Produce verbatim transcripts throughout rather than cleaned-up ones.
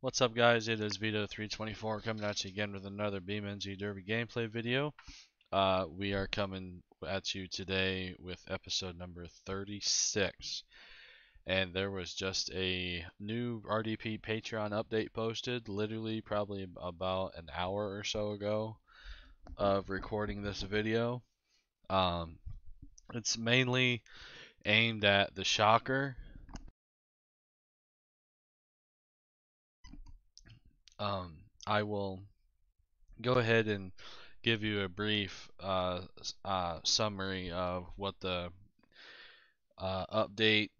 What's up, guys? It is Vito three twenty-four coming at you again with another BeamNG Derby gameplay video. Uh, we are coming at you today with episode number thirty-six. And there was just a new R D P Patreon update posted, literally probably about an hour or so ago of recording this video. Um, it's mainly aimed at the shocker. Um, I will go ahead and give you a brief uh, uh, summary of what the uh, update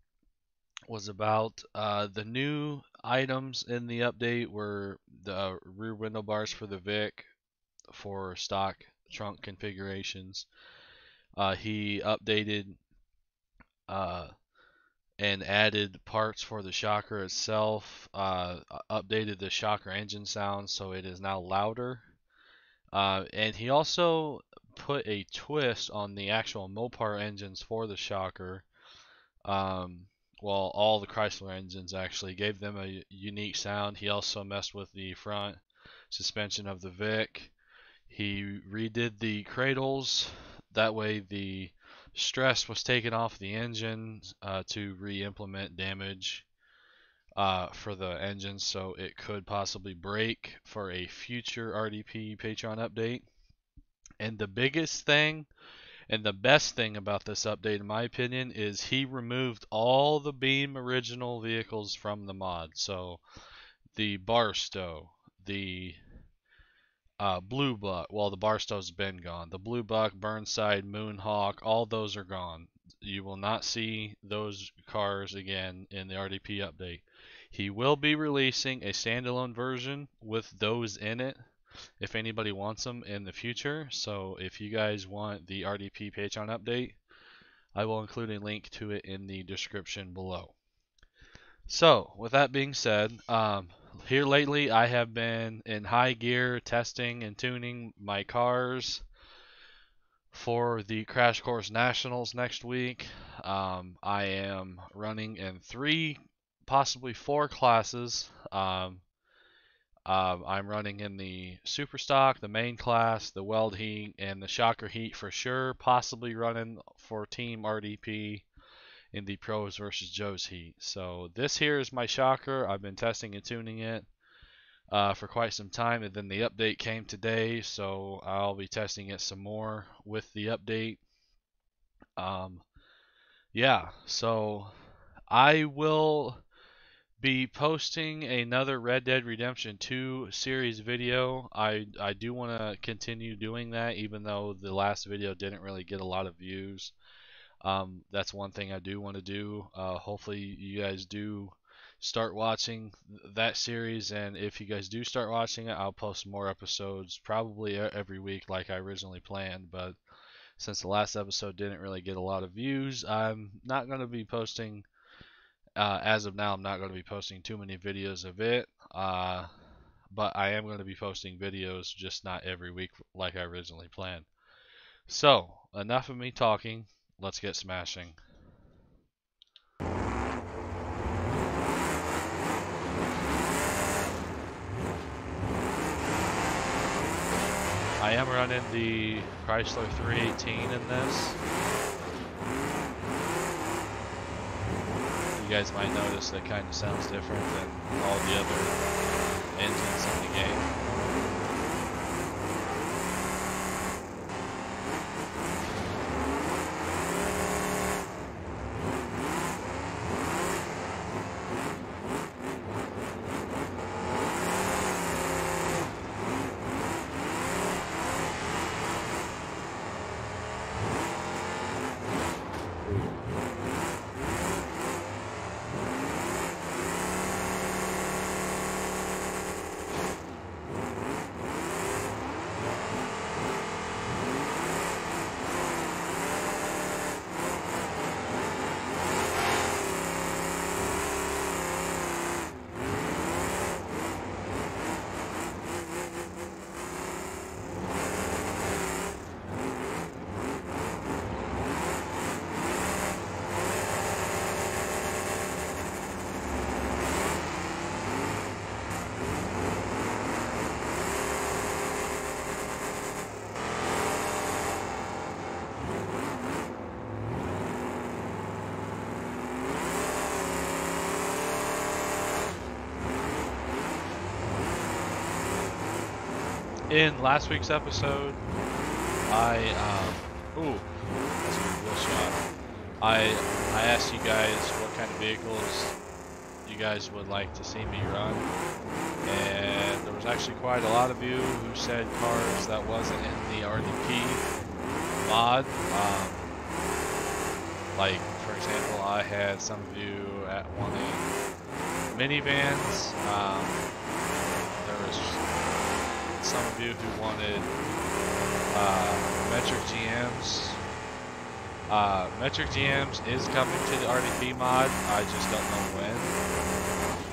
was about. Uh, the new items in the update were the rear window bars for the Vic for stock trunk configurations. Uh, he updated uh, and added parts for the shocker itself, uh, updated the shocker engine sound so it is now louder, uh, and he also put a twist on the actual Mopar engines for the shocker. Um, well, all the Chrysler engines actually gave them a unique sound. He also messed with the front suspension of the Vic. He redid the cradles, that way the stress was taken off the engine uh, to re-implement damage uh, for the engine so it could possibly break for a future R D P Patreon update. And the biggest thing and the best thing about this update, in my opinion, is he removed all the Beam original vehicles from the mod. So the Barstow, the Uh, Blue Buck, well, the Barstow's been gone. The Blue Buck, Burnside, Moonhawk, all those are gone. You will not see those cars again in the R D P update. He will be releasing a standalone version with those in it if anybody wants them in the future. So if you guys want the R D P Patreon update, I will include a link to it in the description below. So with that being said, um, here lately I have been in high gear testing and tuning my cars for the Crash Course Nationals next week. Um, I am running in three, possibly four classes. Um, uh, I'm running in the Super Stock, the main class, the Weld Heat, and the Shocker Heat for sure, possibly running for Team R D P in the Pros versus Joe's heat. So this here is my shocker. I've been testing and tuning it uh, for quite some time, and then the update came today, so I'll be testing it some more with the update. Um, yeah, so I will be posting another Red Dead Redemption two series video. I, I do want to continue doing that, even though the last video didn't really get a lot of views. Um, that's one thing I do want to do. Uh, hopefully you guys do start watching th that series, and if you guys do start watching it, I'll post more episodes probably every week like I originally planned, but since the last episode didn't really get a lot of views, I'm not going to be posting, uh, as of now, I'm not going to be posting too many videos of it, uh, but I am going to be posting videos, just not every week like I originally planned. So, enough of me talking. Let's get smashing. I am running the Chrysler three eighteen in this. You guys might notice that kind of sounds different than all the other engines in the game. in last week's episode, I, um, ooh, that's a good little shot. I, I asked you guys what kind of vehicles you guys would like to see me run, and there was actually quite a lot of you who said cars that wasn't in the R D P mod. Um, like, for example, I had some of you at wanting minivans. Um, there was some of you who wanted uh, metric G Ms. Uh, metric G Ms is coming to the R D P mod. I just don't know when.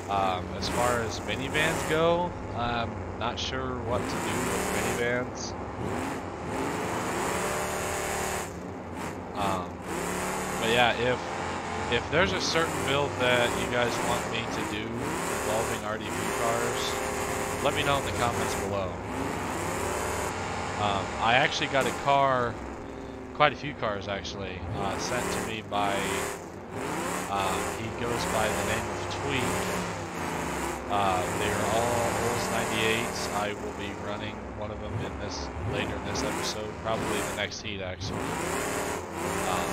Um, as far as minivans go, I'm not sure what to do with minivans. Um, but yeah, if if there's a certain build that you guys want me to do involving R D P cars, let me know in the comments below. Um, I actually got a car. Quite a few cars actually uh, sent to me by um, he goes by the name of Tweak. Uh, they're all Olds ninety-eights. I will be running one of them in this later in this episode, probably the next heat actually. Um,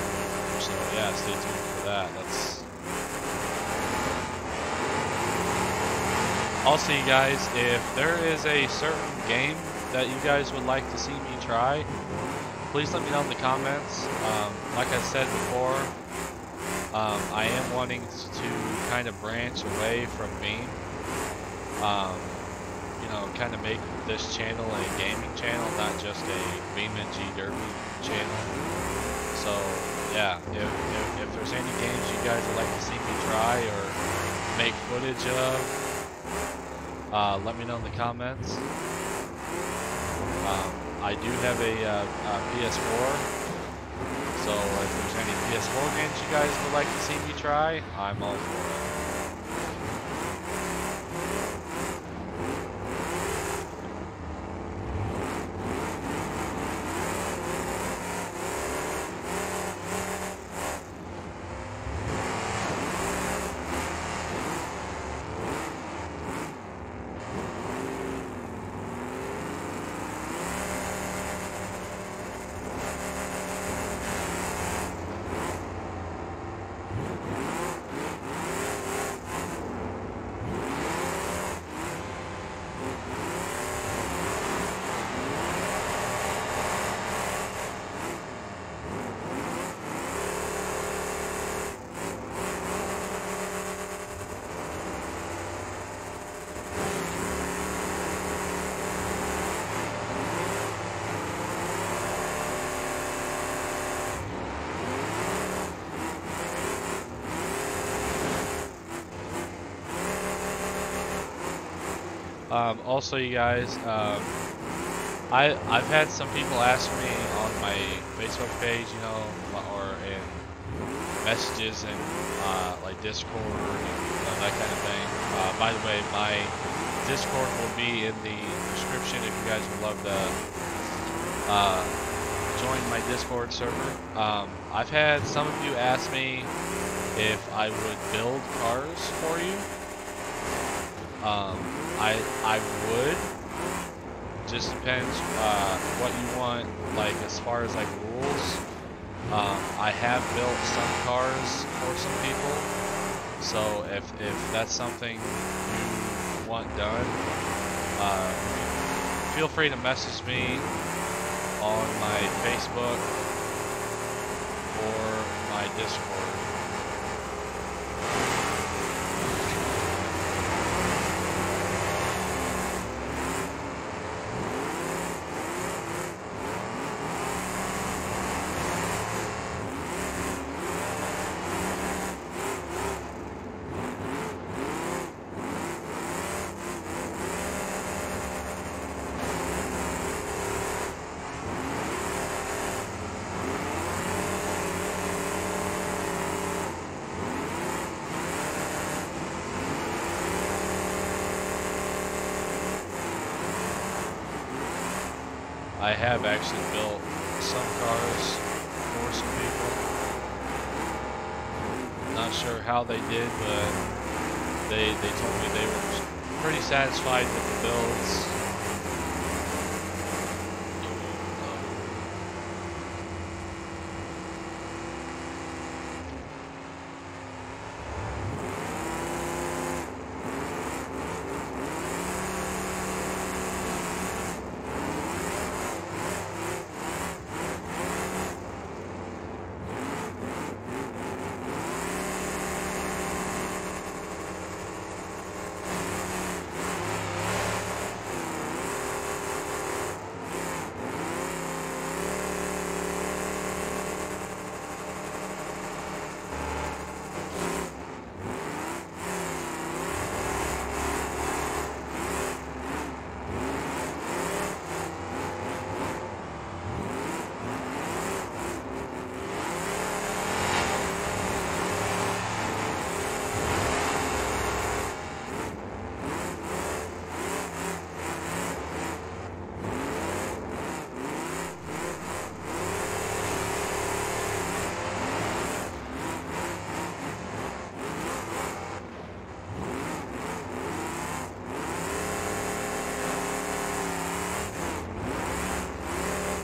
so yeah, stay tuned for that. That's I'll see you guys. If there is a certain game that you guys would like to see me try, please let me know in the comments. Um, like I said before, um, I am wanting to kind of branch away from Beam. Um, you know, kind of make this channel a gaming channel, not just a BeamNG Derby channel. So yeah, if, if, if there's any games you guys would like to see me try or make footage of, uh, let me know in the comments. Um, I do have a, uh, a P S four, so if there's any P S four games you guys would like to see me try, I'm all for Um, also, you guys, um, I, I've had some people ask me on my Facebook page, you know, or in messages and uh, like Discord and you know, that kind of thing. Uh, by the way, my Discord will be in the description if you guys would love to uh, join my Discord server. Um, I've had some of you ask me if I would build cars for you. Um, I I would. Just depends uh, what you want, like as far as like rules. Um, I have built some cars for some people, so if if that's something you want done, uh, feel free to message me on my Facebook or my Discord. I have actually built some cars for some people. Not sure how they did, but they they told me they were pretty satisfied with the builds.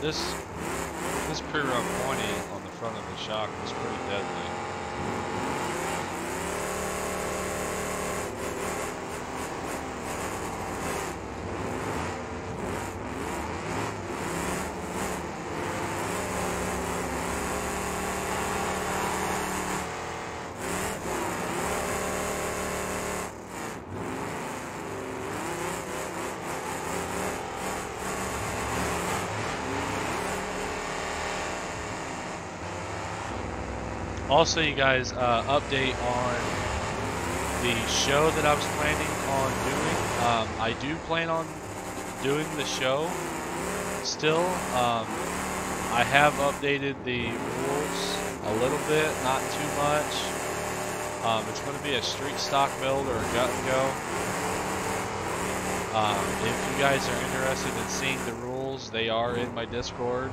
this this pre-rub twenty on the front of the shock was pretty deadly. Also, you guys, uh, update on the show that I was planning on doing. Um, I do plan on doing the show still. Um, I have updated the rules a little bit, not too much. Um, it's going to be a street stock build or a gut and go. Um, if you guys are interested in seeing the rules, they are in my Discord.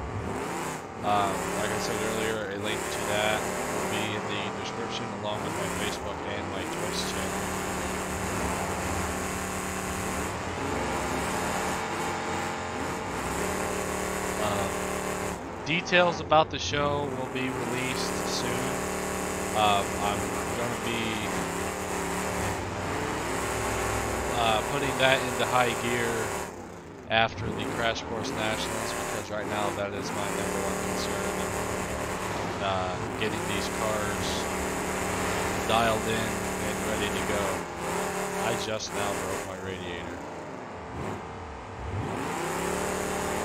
Um, like I said earlier, a link to that will be in the description along with my Facebook and my Twitch channel. Um, details about the show will be released soon. Um, I'm going to be uh, putting that into high gear after the Crash Course Nationals, because right now that is my number one concern, uh, getting these cars dialed in and ready to go. I just now broke my radiator.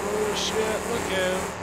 Oh shit, look out.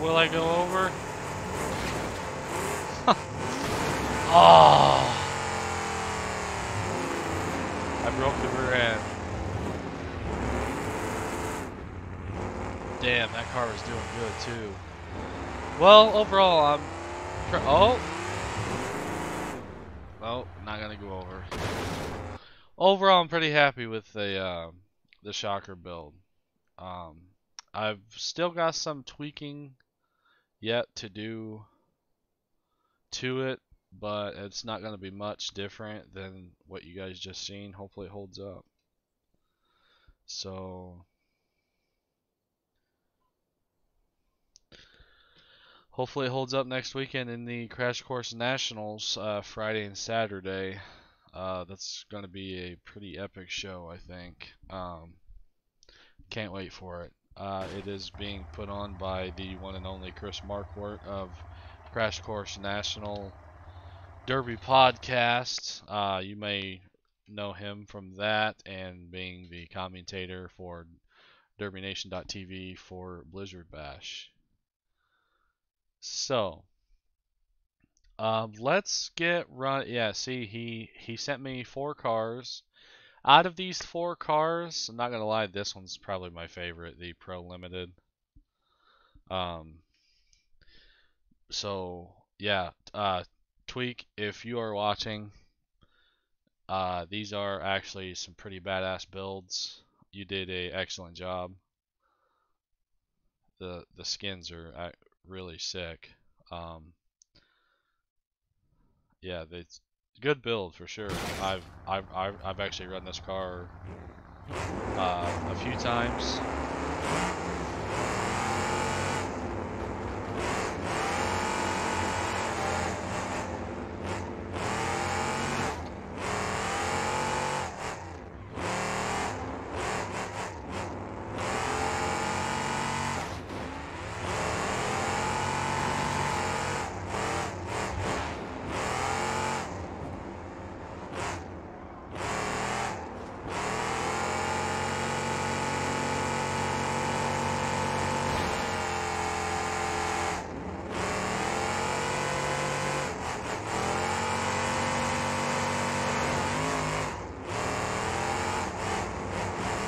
Will I go over? Oh! I broke the rear end. Damn, that car was doing good too. Well, overall, I'm. Oh! Well, not gonna go over. Overall, I'm pretty happy with the uh, the shocker build. Um, I've still got some tweaking yet to do to it, but it's not going to be much different than what you guys just seen. Hopefully it holds up. So hopefully it holds up next weekend in the Crash Course Nationals, uh, Friday and Saturday. Uh, that's going to be a pretty epic show, I think. Um, can't wait for it. Uh, it is being put on by the one and only Chris Markwart of Crash Course National Derby Podcast. Uh, you may know him from that and being the commentator for Derby Nation dot T V for Blizzard Bash. So, uh, let's get run. Yeah, see, he, he sent me four cars. Out of these four cars, I'm not gonna lie, this one's probably my favorite, the Pro Limited. Um. So yeah, uh, Tweak, if you are watching, uh, these are actually some pretty badass builds. You did an excellent job. The the skins are really sick. Um. Yeah, they. Good build for sure. I've I've I've, I've actually run this car uh, a few times.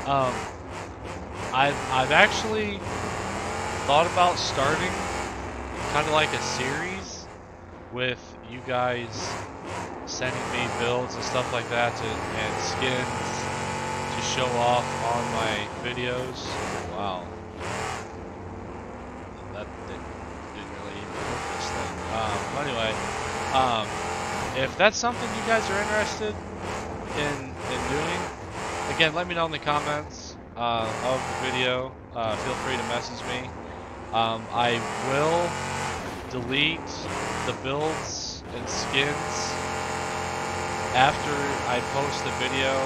Um, I've, I've actually thought about starting kind of like a series with you guys sending me builds and stuff like that to, and skins to show off on my videos. Wow. That didn't, didn't really even work this thing. Um, but anyway, um, if that's something you guys are interested in, in doing, again, let me know in the comments uh, of the video. Uh, feel free to message me. Um, I will delete the builds and skins after I post the video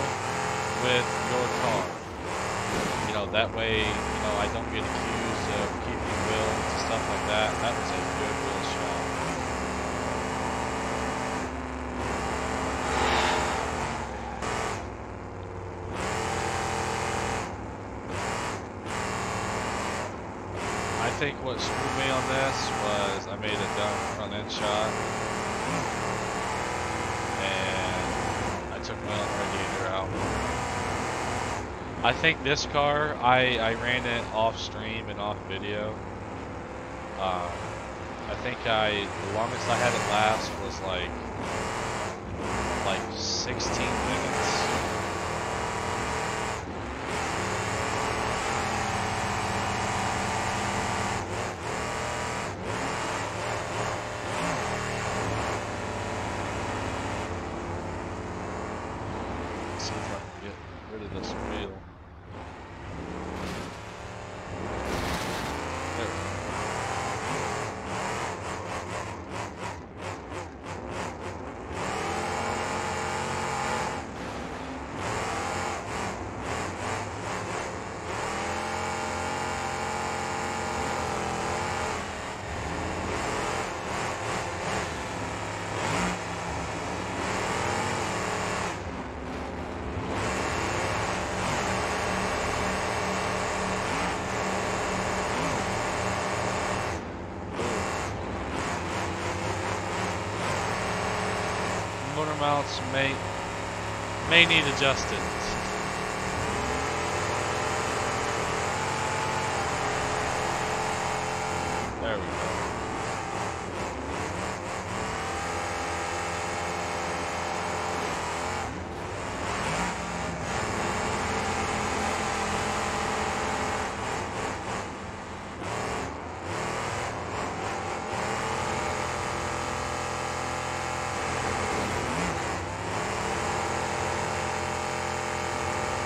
with your car. You know, that way, you know, I don't get accused of keeping builds and stuff like that. That was a good build shot. I think what screwed me on this was I made a dumb front end shot and I took my own radiator out. I think this car, I, I ran it off stream and off video. Um, I think I, the longest I had it last was like, like sixteen minutes. Mounts may may need adjusted. There we go.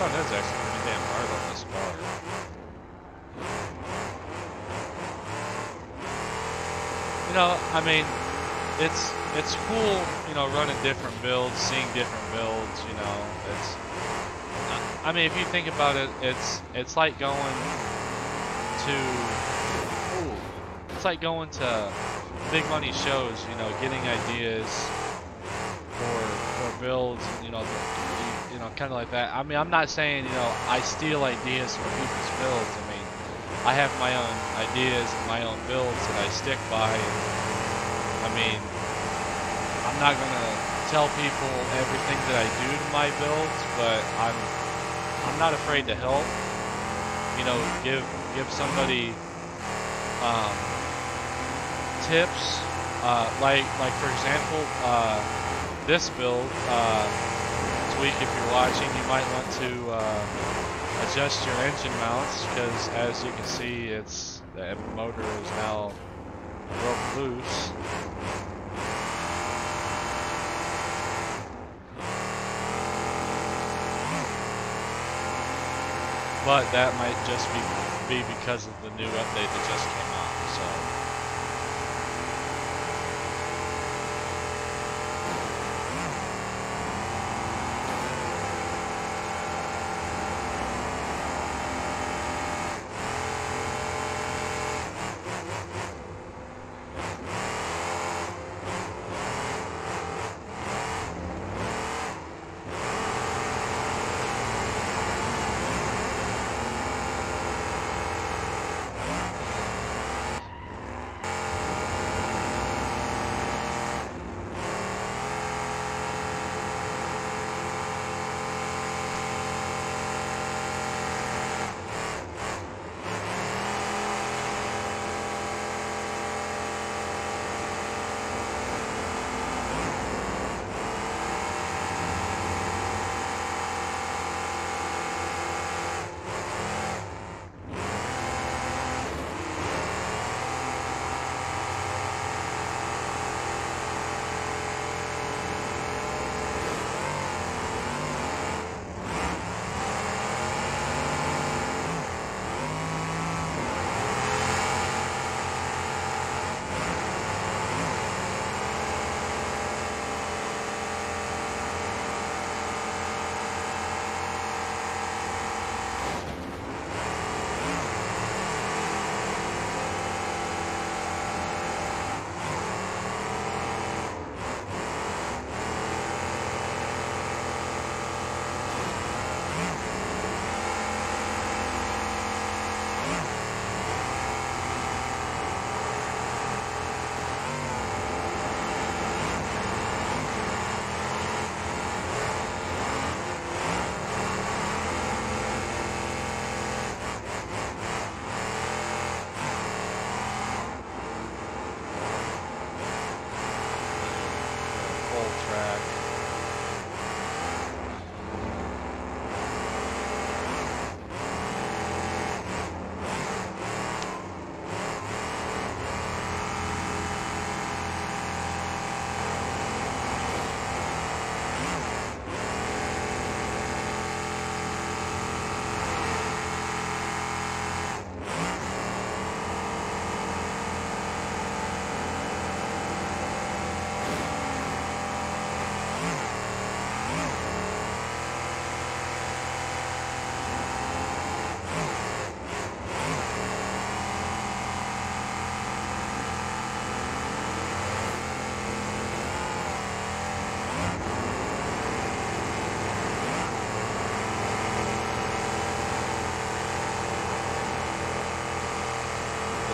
Oh, that's actually pretty damn hard on this car. You know, I mean, it's it's cool, you know, running different builds, seeing different builds. You know, it's. I mean, if you think about it, it's it's like going to. Ooh, it's like going to big money shows. You know, getting ideas for for builds. You know. The, You know, kind of like that. I mean, I'm not saying, you know, I steal ideas from people's builds. I mean, I have my own ideas, my own builds that I stick by. I mean, I'm not going to tell people everything that I do to my builds, but I'm I'm not afraid to help. You know, give give somebody um, tips. Uh, like, like for example, uh, this build... Uh, Week, if you're watching, you might want to uh, adjust your engine mounts because, as you can see, it's the motor is now broke loose. But that might just be be because of the new update that just came out. So.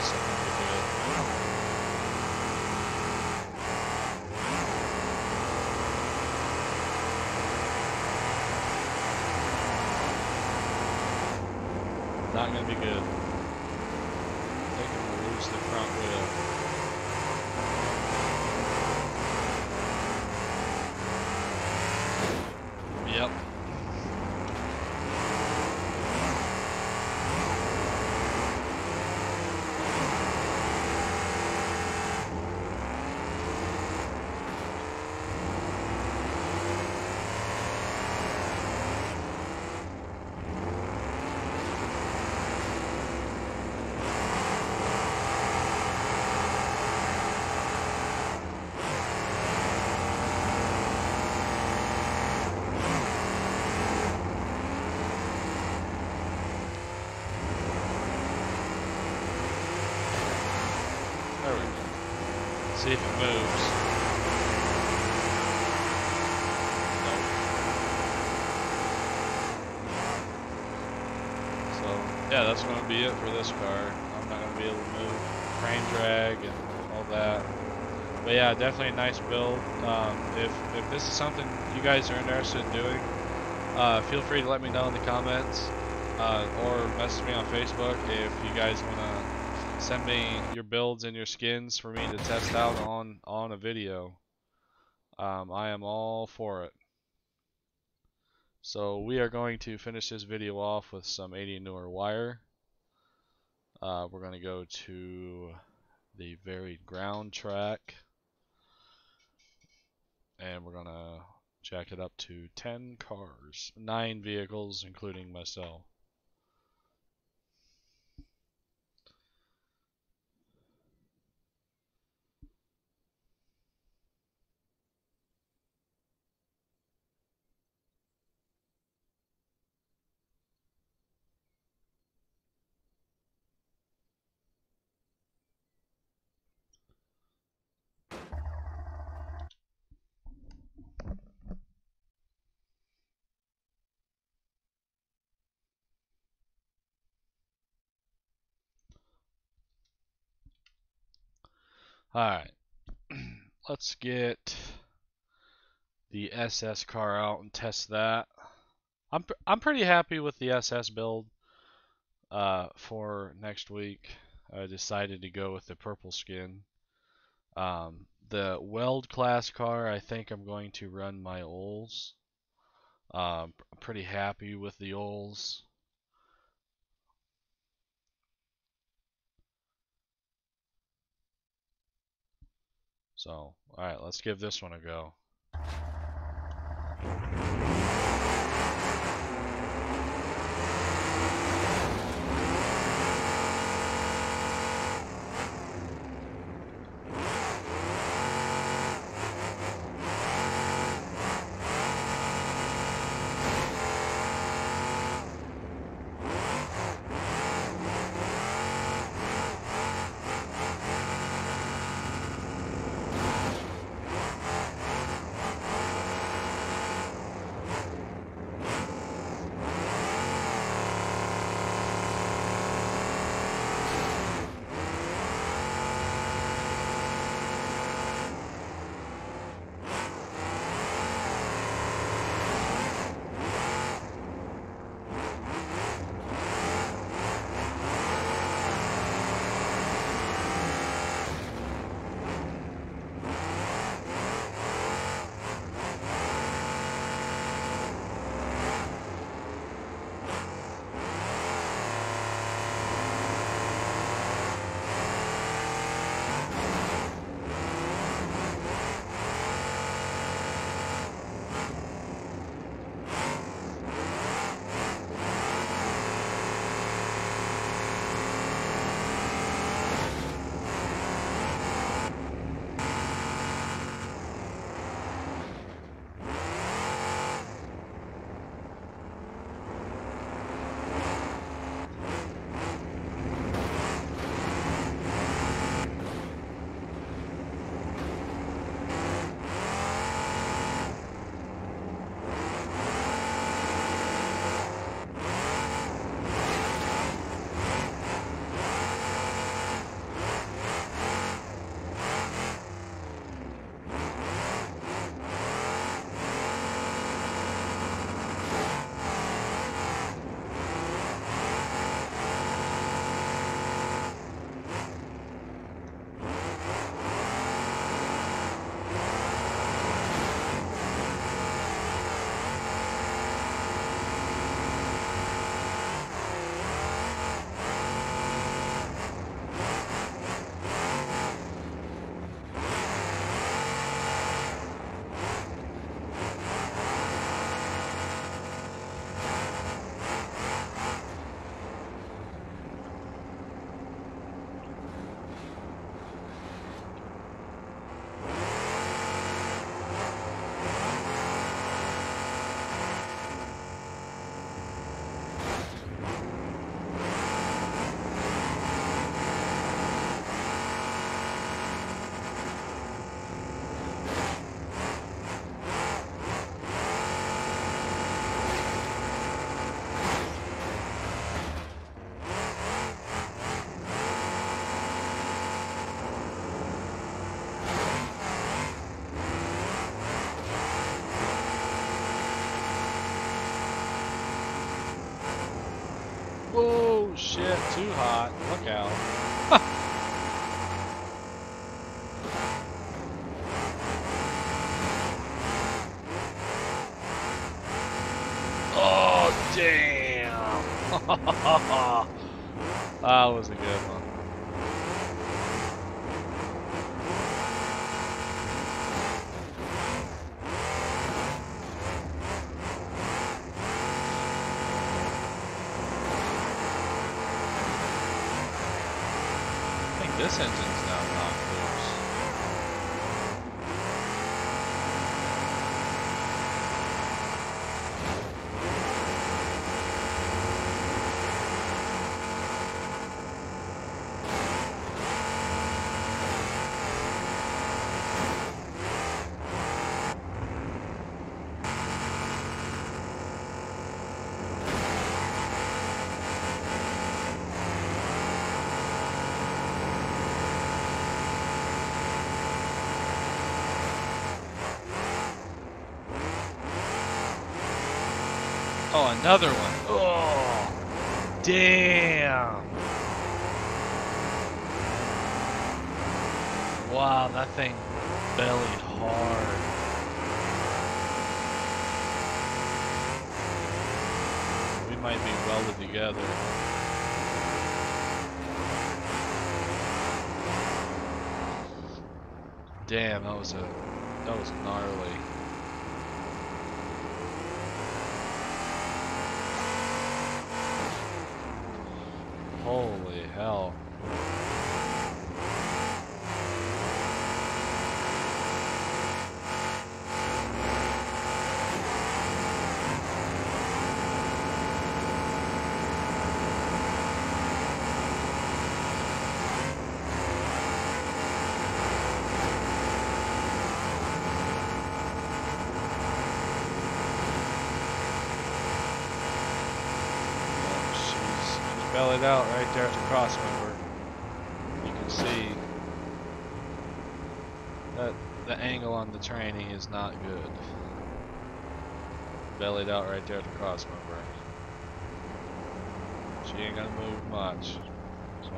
something to do. Not going to be good. I think I'm going to lose the front wheel. Yep. See if it moves. Nope. So, yeah, that's going to be it for this car. I'm not going to be able to move crane drag and all that. But yeah, definitely a nice build. Um, if, if this is something you guys are interested in doing, uh, feel free to let me know in the comments uh, or message me on Facebook if you guys want to send me your builds and your skins for me to test out on on a video. um, I am all for it. So we are going to finish this video off with some eighty newer wire. Uh, we're going to go to the varied ground track and we're going to jack it up to ten cars, nine vehicles including myself. Alright, let's get the S S car out and test that. I'm, pr I'm pretty happy with the S S build uh, for next week. I decided to go with the purple skin. Um, the Weld class car, I think I'm going to run my Olds. Um, I'm pretty happy with the Olds. So, all right, let's give this one a go. Whoa, shit, too hot. Look out. Oh, damn. That was a good one. This engine's now not Oh, another one. Oh, damn. Wow, that thing bellied hard. We might be welded together. Damn, that was a, that was gnarly. Holy hell. It out right there at the cross member. You can see that the angle on the training is not good. Bellied out right there at the cross member. She ain't gonna move much. So,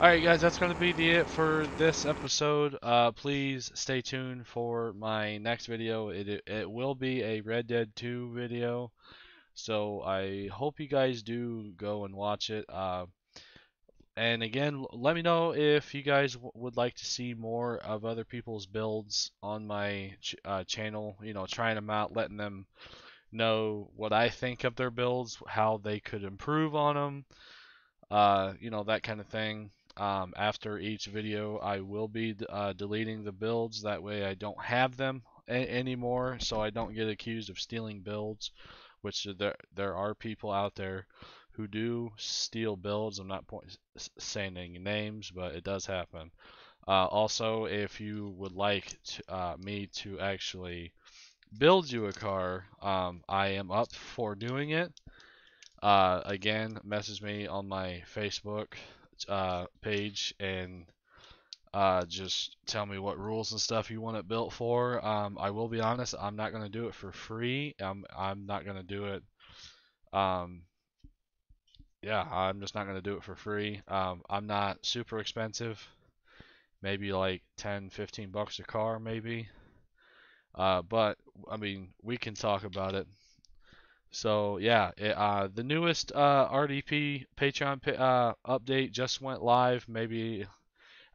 alright guys, that's gonna be the it for this episode. Uh, please stay tuned for my next video. It, it will be a Red Dead two video. So I hope you guys do go and watch it. Uh, and again, let me know if you guys w would like to see more of other people's builds on my ch uh, channel. You know, trying them out, letting them know what I think of their builds, how they could improve on them. Uh, you know, that kind of thing. Um, after each video, I will be uh, deleting the builds. That way I don't have them a anymore, so I don't get accused of stealing builds. Which there there are people out there who do steal builds. I'm not point, saying any names, but it does happen. Uh, also, if you would like to, uh, me to actually build you a car, um, I am up for doing it. Uh, again, message me on my Facebook uh, page and uh, just tell me what rules and stuff you want it built for. um, I will be honest, I'm not going to do it for free. I'm, I'm not going to do it. Um, yeah, I'm just not going to do it for free. um, I'm not super expensive, maybe like ten fifteen bucks a car maybe, uh, but I mean, we can talk about it. So yeah, it, uh, the newest uh, R D P Patreon uh, update just went live maybe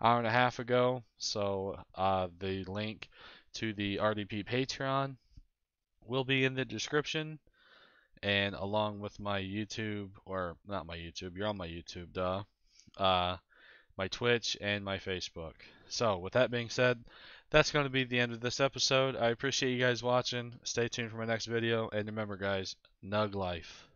hour and a half ago, so uh, the link to the R D P Patreon will be in the description, and along with my YouTube, or not my YouTube, you're on my YouTube, duh, uh, my Twitch and my Facebook. So with that being said, that's going to be the end of this episode. I appreciate you guys watching. Stay tuned for my next video, and remember guys, Nug Life.